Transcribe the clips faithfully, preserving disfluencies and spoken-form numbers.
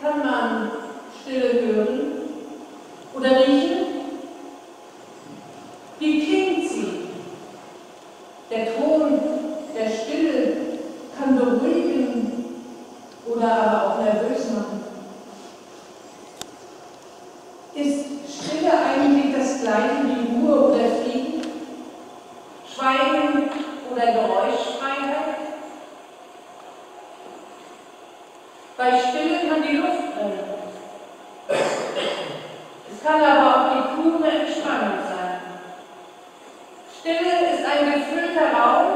kann man Stille hören oder riechen? Wie klingt sie? Der Ton der Stille kann beruhigen oder aber auch nervös machen. Ist Stille eigentlich das Gleiche wie Ruhe oder Frieden? Schweigen oder Geräuschfreiheit? Bei Stille kann die Luft brennen. Es kann aber auch die pure Entspannung sein. Stille ist ein gefüllter Raum,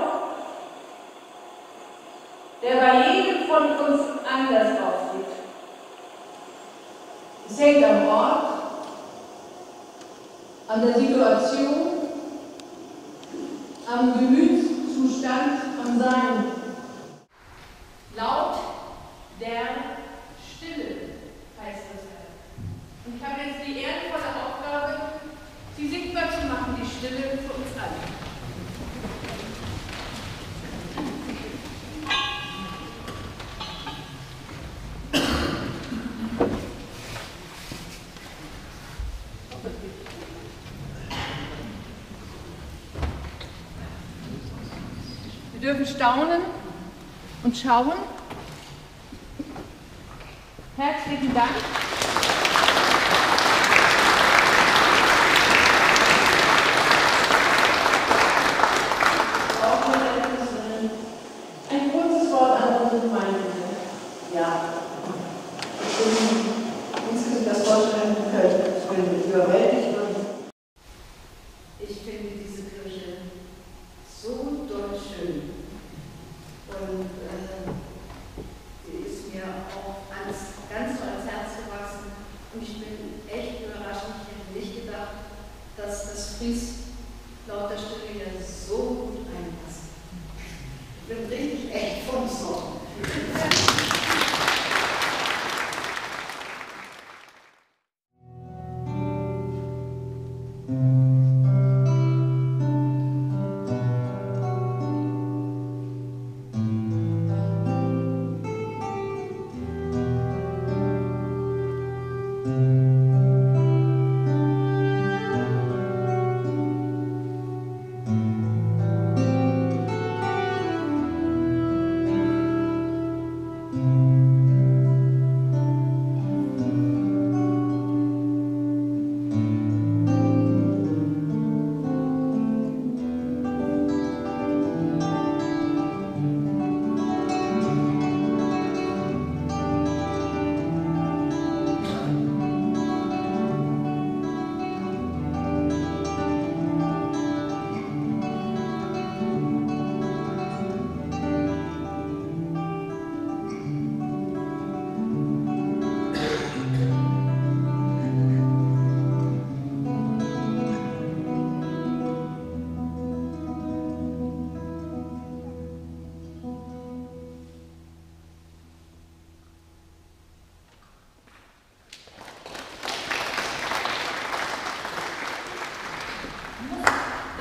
der bei jedem von uns anders aussieht. Es hängt am Ort, an der Situation, am Gemütszustand, am Sein. Laut der Stille heißt das Werk. Und ich habe jetzt die ehrenvolle Aufgabe, sie sichtbar zu machen, die Stille für uns alle. Wir dürfen staunen und schauen. Herzlichen Dank. Ein kurzes Wort an unsere Gemeinde. Ja, ich bin insgesamt das vorstellen können. Ich bin überwältigt. Ich finde diese Kirche so doll schön. Und äh, die ist mir auch ans, ganz so ans Herz gewachsen. Und ich bin echt überrascht, ich hätte nicht gedacht, dass das Fries laut der Stille ja so gut einpasst. Ich bin richtig echt vom Sorgen.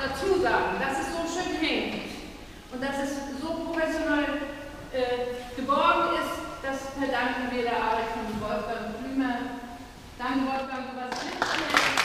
Dazu sagen, dass es so schön hängt und dass es so professionell äh, geborgen ist, das verdanken wir der Arbeit von Wolfgang Blümer. Danke Wolfgang, du warst mit.